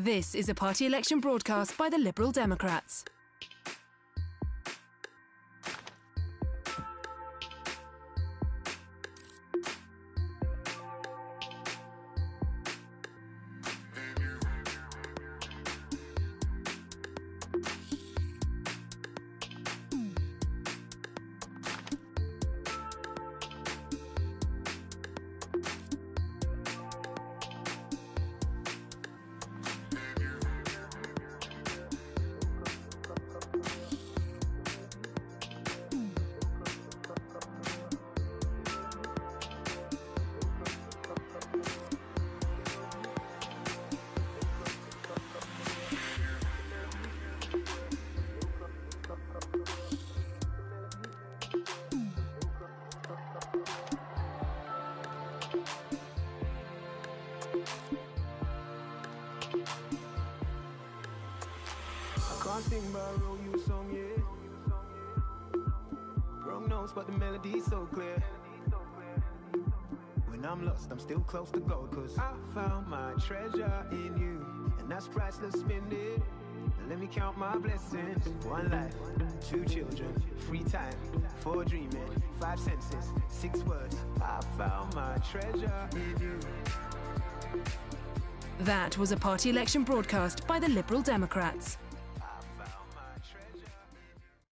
This is a party election broadcast by the Liberal Democrats. I sing by a roll you song, yeah. Wrong notes, but the melody's so clear. When I'm lost, I'm still close to gold, 'cause I found my treasure in you, and that's priceless, spend it. Let me count my blessings. One life, two children, free time, four dreaming, five senses, six words. I found my treasure in you. That was a party election broadcast by the Liberal Democrats.